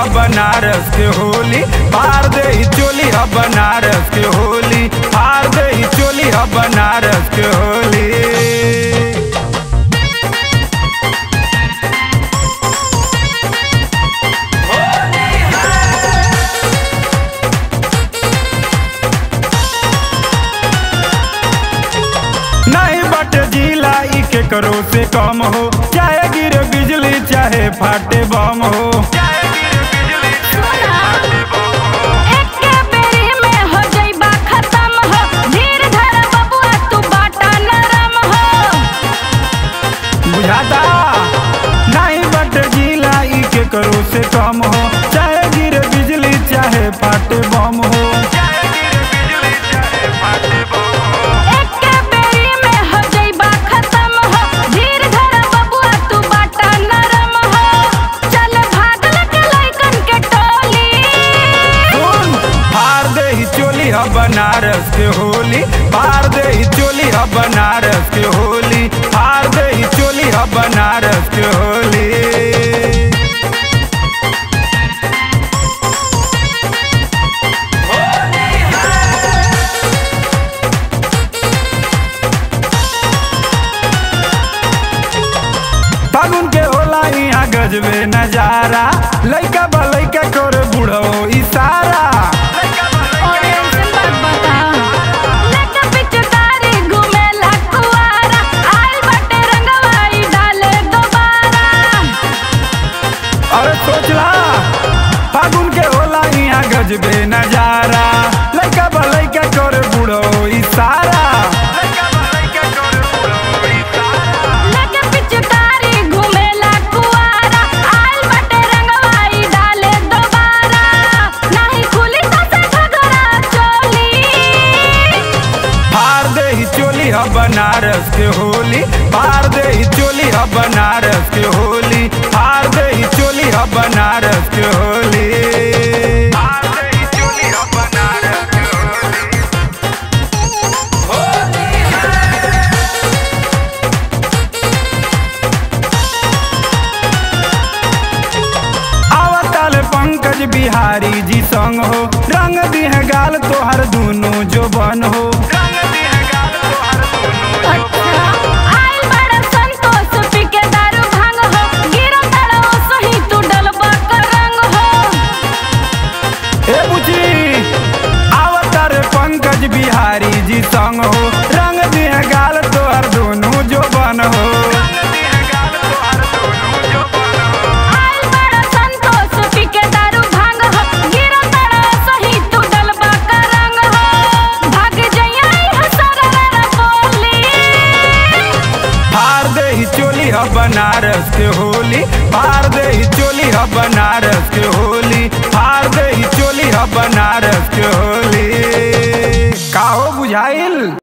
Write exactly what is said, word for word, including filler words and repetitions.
ह बनारस के होली, पार दे चोली ह बनारस के होली, पार दे चोली ह बनारस के होली। नहीं बट जिला ई के करो से कम हो, चाहे गिरे बिजली चाहे फाटे बम हो, नहीं बट जिला ई के करो से कम हो, चाहे गिरे बिजली चाहे फाटे बम हो, चाहे गिरे बिजली चाहे फाटे बम हो। एक बेरी में हो जाइबा खत्म हो, धीर धर बबुआ तू बाटा नरम हो, चल भागल के लइकन के टोली, फाड़ देहि चोली ह बनारस के होली, फाड़ देहि चोली ह बनारस के होली, फाड़ देहि चोली ह बनारस के होली। फागुन के होला यहाँ गजबे नजारा, लइका बा लइका करे बूढ़ो इशारा, गजबे नजारा, लइका बा लइका करे बूढ़ो इशारा, लइका बा लइका करे बूढ़ो इशारा, लगे पिचकारी घुमेला कुआरा, आइल बाटे रंगवाई डाले दोबारा, नाही खुली तो से घघरा चोली, फाड़ देहि चोली ह बनारस के होली, फाड़ देहि चोली ह बनारस के होली, फाड़ देहि चोली ह बनारस के होली। पंकज बिहारी जी संग हो, रंग दिह गाल तोहर दोनों जो बन हो, रंग दिह गाल तोहर दोनों आइल बड़ा संतोष पी के दारू भांग हो, गिरम डालो सही तू डलबा कर रंग हो। ए बुची आवतार पंकज बिहारी जी संग हो, रंग दिह गाल तोहर दोनों जो बन हो, बनारस के होली, फाड़ देहि चोली ह बनारस के होली, फाड़ देहि चोली ह बनारस के होली। का हो बुझाइल।